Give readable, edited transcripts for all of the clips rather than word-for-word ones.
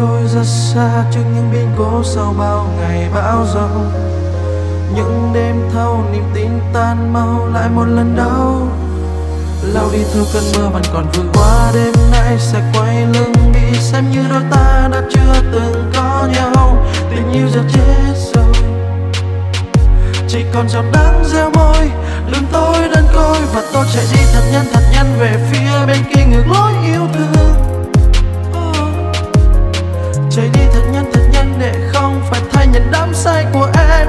trôi rất xa trước những biến cố sau bao ngày bão giông. Những đêm thâu niềm tin tan mau lại một lần đau. Lao đi theo cơn mưa vẫn còn vượt qua đêm nay sẽ quay lưng đi, xem như đôi ta đã chưa từng có nhau. Tình yêu giờ chết rồi, chỉ còn giọt nắng gieo môi, lưng tôi đơn côi và tôi chạy đi thật nhanh về phía bên kia ngược lối yêu thương. Chạy đi thật nhanh để không phải thay nhận đắm say của em.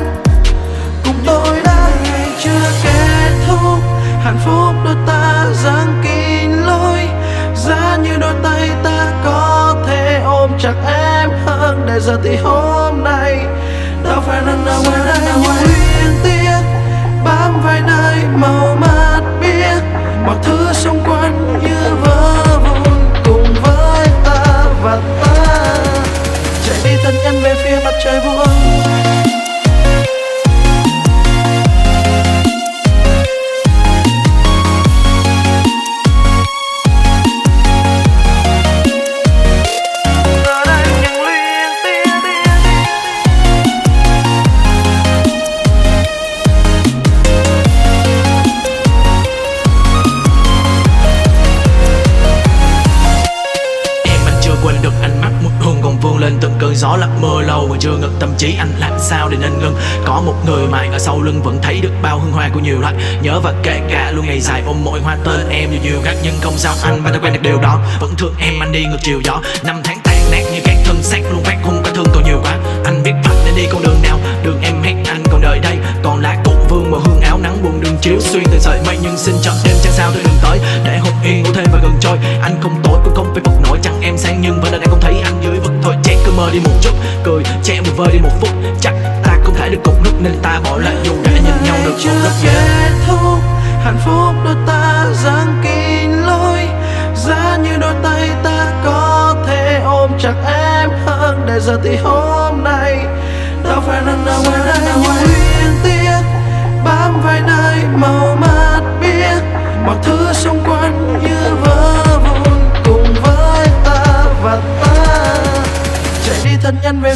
Cùng tôi đã ngày chưa kết thúc, hạnh phúc đôi ta giăng kín lối. Giá như đôi tay ta có thể ôm chặt em hơn, để giờ thì hôm nay đâu phải lần đầu ngoài đây những luyến tiếc bám vai nơi màu mát biếc, mọi thứ xung quanh như vỡ vụn cùng với ta và ta. Chạy đi thật nhanh về phía mặt trời vuông. Gió lặng mơ lâu mà chưa ngừng tâm trí anh làm sao để nên ngưng. Có một người mãi ở sau lưng vẫn thấy được bao hương hoa của nhiều loại. Nhớ và kể cả luôn ngày dài ôm mỗi hoa tên em dù nhiều khác, nhưng không sao anh mà đã quen được điều đó. Vẫn thương em anh đi ngược chiều gió, năm tháng tan nát như các thân xác luôn vác hung cả thương còn nhiều quá. Anh biết bắt nên đi con đường nào, đường em hét anh còn đợi đây. Còn lá cội vương mà hương áo nắng buồn đường chiếu xuyên từng sợi mây, nhưng xin cho đêm chẳng sao tôi đừng tới để hồn yên ngủ thêm và gần trôi. Anh không tối cũng không phải bốc nổi, chẳng em sang nhưng vẫn đang không thấy anh dưới vực thôi. Chết cơ mơ đi một chút, cười che một vơi đi một phút, chắc ta không thể được cùng lúc nên ta bỏ lại dù đã nhìn nhau được một lúc. Kết thúc hạnh phúc đôi ta giăng kín lối, giá như đôi tay ta có thể ôm chặt em hơn, để giờ thì hôm nay đâu phải lần đầu ngoài đây những luyến tiếc bám vai nơi màu mát biếc, mọi thứ xung quanh như vỡ vụn cùng với ta và ta. Chạy đi thật nhanh về